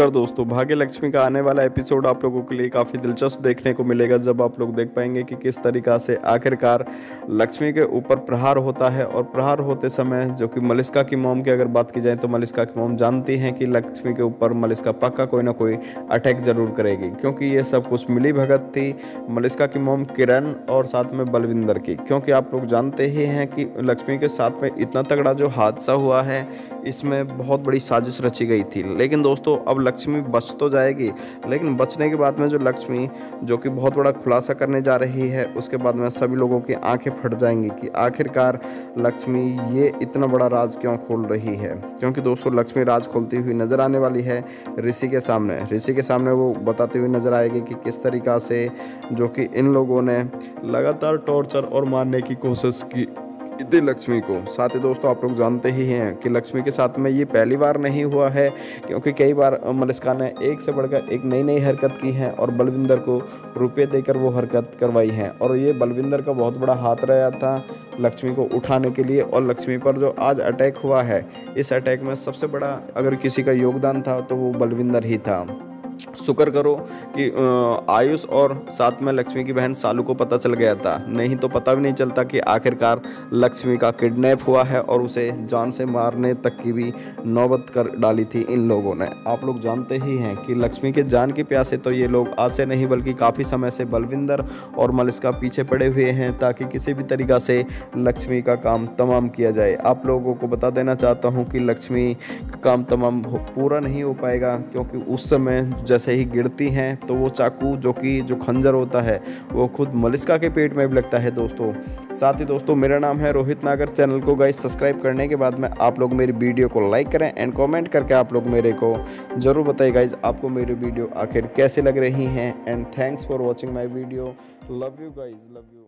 नमस्कार दोस्तों, भाग्य लक्ष्मी का आने वाला एपिसोड आप लोगों के लिए काफ़ी दिलचस्प देखने को मिलेगा, जब आप लोग देख पाएंगे कि किस तरीक़ा से आखिरकार लक्ष्मी के ऊपर प्रहार होता है। और प्रहार होते समय जो कि मलिष्का की मॉम की अगर बात की जाए तो मलिष्का की मॉम जानती हैं कि लक्ष्मी के ऊपर मलिष्का पक्का कोई ना कोई अटैक ज़रूर करेगी, क्योंकि ये सब कुछ मिली भगत थी मलिष्का की मॉम किरण और साथ में बलविंदर की। क्योंकि आप लोग जानते ही हैं कि लक्ष्मी के साथ में इतना तगड़ा जो हादसा हुआ है, इसमें बहुत बड़ी साजिश रची गई थी। लेकिन दोस्तों अब लक्ष्मी बच तो जाएगी, लेकिन बचने के बाद में जो लक्ष्मी जो कि बहुत बड़ा खुलासा करने जा रही है, उसके बाद में सभी लोगों की आंखें फट जाएंगी कि आखिरकार लक्ष्मी ये इतना बड़ा राज क्यों खोल रही है। क्योंकि दोस्तों लक्ष्मी राज खोलती हुई नज़र आने वाली है ऋषि के सामने वो बताती हुई नज़र आएगी कि किस तरीक़ा से जो कि इन लोगों ने लगातार टॉर्चर और मारने की कोशिश की इतनी लक्ष्मी को। साथ ही दोस्तों आप लोग जानते ही हैं कि लक्ष्मी के साथ में ये पहली बार नहीं हुआ है, क्योंकि कई बार मलिष्का ने एक से बढ़कर एक नई नई हरकत की है और बलविंदर को रुपए देकर वो हरकत करवाई है। और ये बलविंदर का बहुत बड़ा हाथ रहा था लक्ष्मी को उठाने के लिए, और लक्ष्मी पर जो आज अटैक हुआ है, इस अटैक में सबसे बड़ा अगर किसी का योगदान था तो वो बलविंदर ही था। शुक्र करो कि आयुष और साथ में लक्ष्मी की बहन सालू को पता चल गया था, नहीं तो पता भी नहीं चलता कि आखिरकार लक्ष्मी का किडनैप हुआ है और उसे जान से मारने तक की भी नौबत कर डाली थी इन लोगों ने। आप लोग जानते ही हैं कि लक्ष्मी के जान की प्यासे तो ये लोग आज से नहीं बल्कि काफ़ी समय से बलविंदर और मलिष्का पीछे पड़े हुए हैं, ताकि किसी भी तरीक़ा से लक्ष्मी का काम तमाम किया जाए। आप लोगों को बता देना चाहता हूँ कि लक्ष्मी का काम तमाम पूरा नहीं हो पाएगा, क्योंकि उस समय जैसे ही गिरती हैं तो वो चाकू जो खंजर होता है वो खुद मलिष्का के पेट में भी लगता है दोस्तों। साथ ही दोस्तों मेरा नाम है रोहित नागर, चैनल को गाइस सब्सक्राइब करने के बाद में आप लोग मेरी वीडियो को लाइक करें एंड कमेंट करके आप लोग मेरे को ज़रूर बताइए गाइस आपको मेरी वीडियो आखिर कैसे लग रही हैं। And thanks for watching my video. Love you guys, love you.